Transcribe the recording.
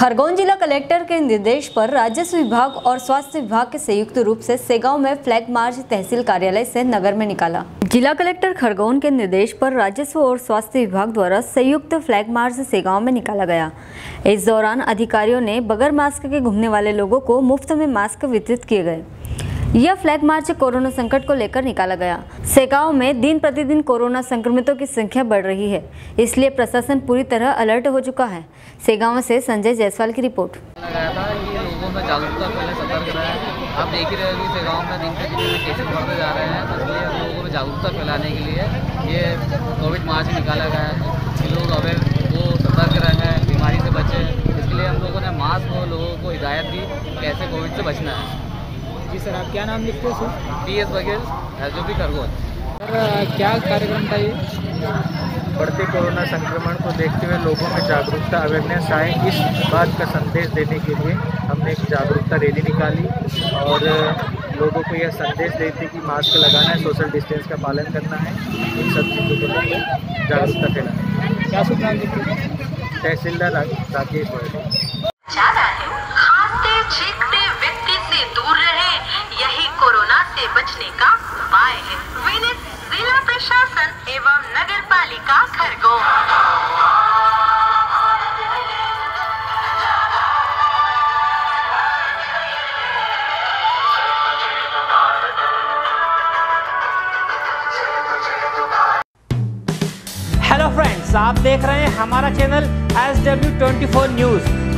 खरगोन जिला कलेक्टर के निर्देश पर राजस्व विभाग और स्वास्थ्य विभाग के संयुक्त रूप से सेगांव में फ्लैग मार्च तहसील कार्यालय से नगर में निकाला। जिला कलेक्टर खरगोन के निर्देश पर राजस्व और स्वास्थ्य विभाग द्वारा संयुक्त फ्लैग मार्च सेगांव में निकाला गया। इस दौरान अधिकारियों ने बगैर मास्क के घूमने वाले लोगों को मुफ्त में मास्क वितरित किए गए। यह फ्लैग मार्च कोरोना संकट को लेकर निकाला गया। सेगांव में दिन प्रतिदिन कोरोना संक्रमितों की संख्या बढ़ रही है, इसलिए प्रशासन पूरी तरह अलर्ट हो चुका है। सेगांव से संजय जायसवाल की रिपोर्ट। लगाया था कि लोगों में जागरूकता पहले सतर्क रहा है। आप देख ही रहे हो कि सेगांव में दिन प्रतिदिन केसेस बढ़ते जा रहे हैं, इसलिए लोगों में जागरूकता फैलाने के लिए ये कोविड मार्च निकाला गया है। लोग अवेयर वो सतर्क रहे, बीमारी से बचे, इसके लिए हम लोगों ने मास्क और लोगों को हिदायत दी कैसे कोविड से बचना है। जी सर, आप क्या नाम लिखते हो? B S Baghel, SW Khargone. Sir, क्या कार्यक्रम था ये? बढ़ते कोरोना संक्रमण को देखते हुए लोगों में जागरूकता अवेयरनेस आए, इस बात का संदेश देने के लिए हमने एक जागरूकता रैली निकाली और लोगों को यह संदेश देते कि मास्क लगाना है, सोशल डिस्टेंस का पालन करना है, इन सब चीज़ों को लेकर जागरूकता फैलाना है। क्या शुभ नाम लिखते हैं? तहसीलदार राकेश गोयल। दूर रहे, यही कोरोना से बचने का उपाय है। विनित जिला प्रशासन एवं नगर पालिका खरगोन। हेलो फ्रेंड्स, आप देख रहे हैं हमारा चैनल SW 24 न्यूज।